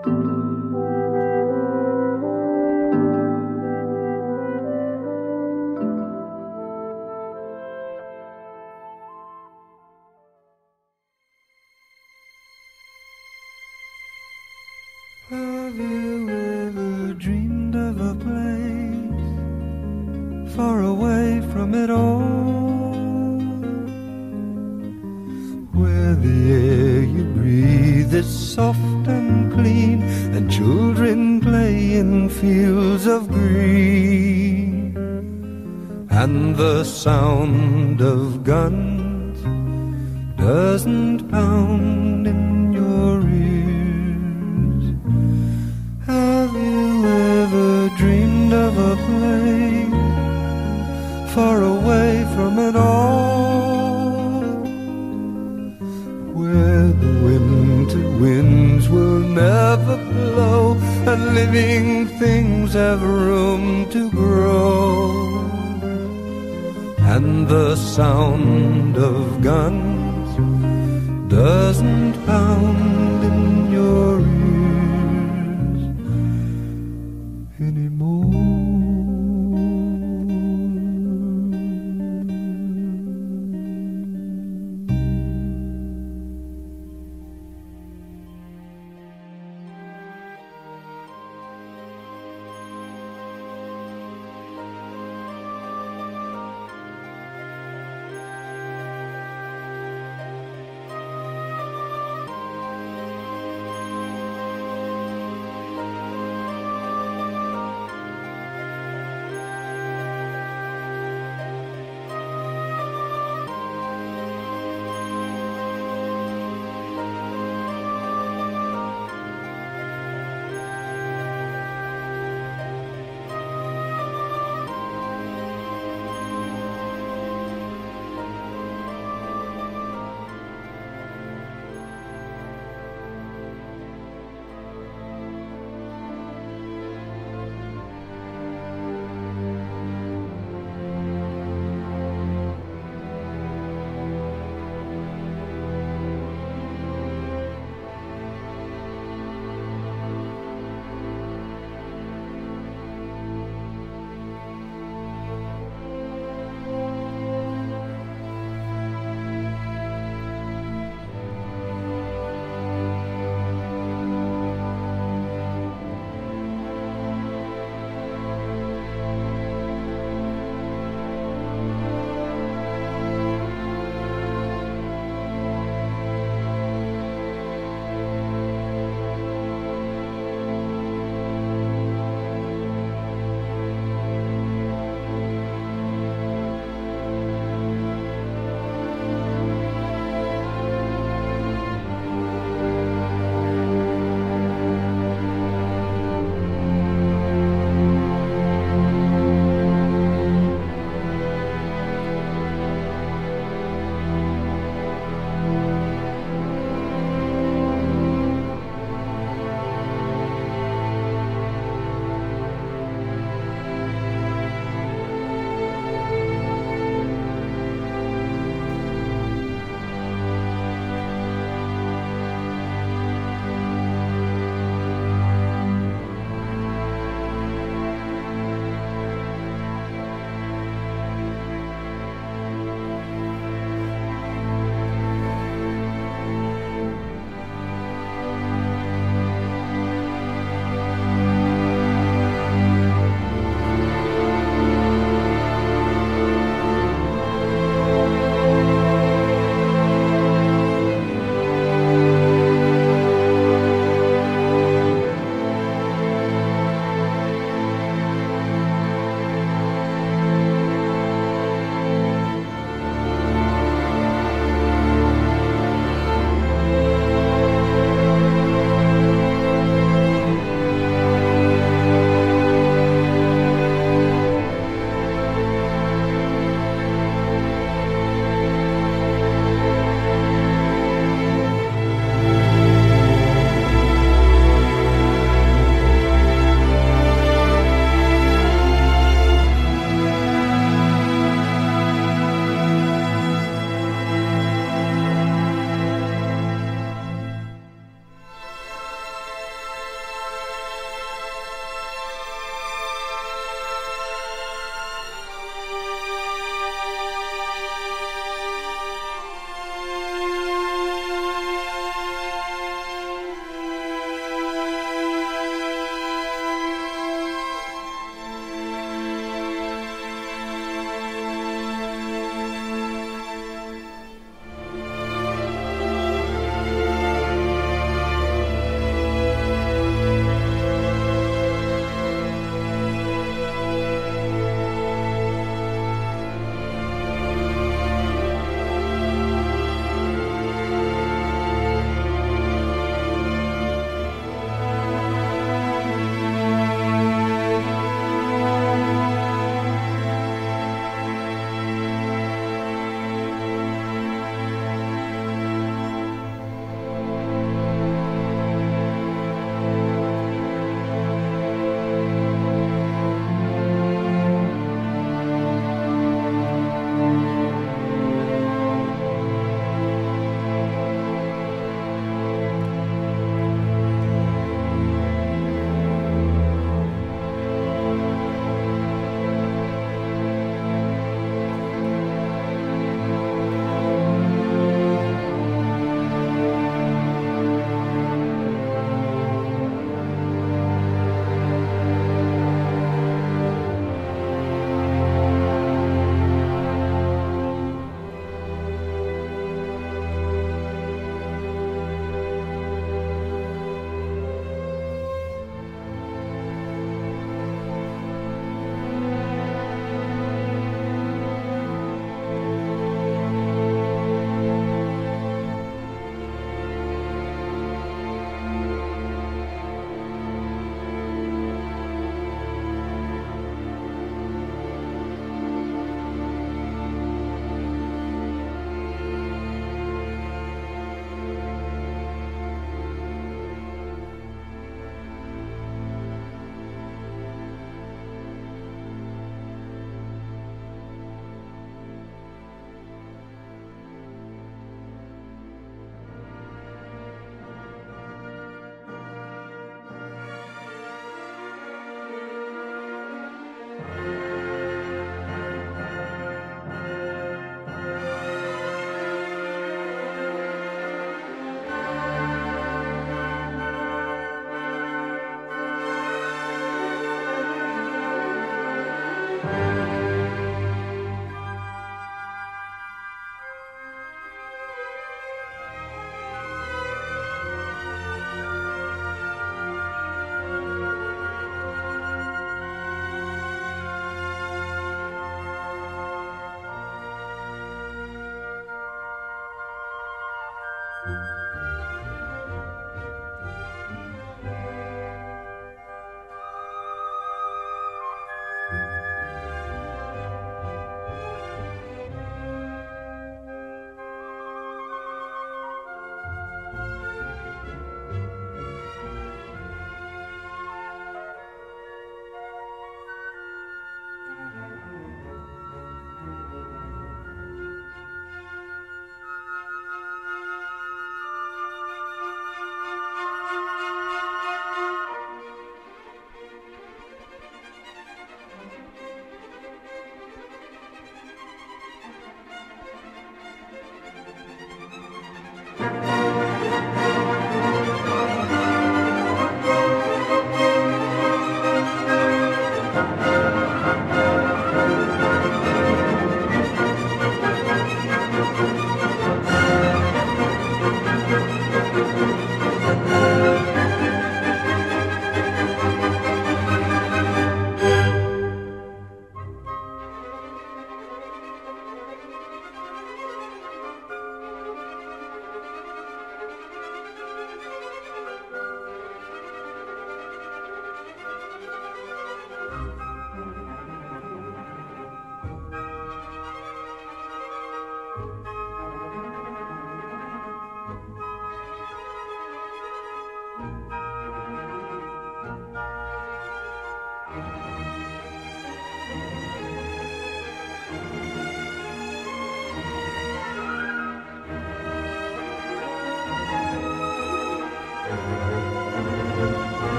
Have you ever dreamed of a place far away from it all, where the air you breathe is soft and clean, and children play in fields of green, and the sound of guns doesn't pound in your ears? Dreamed of a place far away from it all, where the winter winds will never blow and living things have room to grow, and the sound of guns doesn't pound in your ears anymore.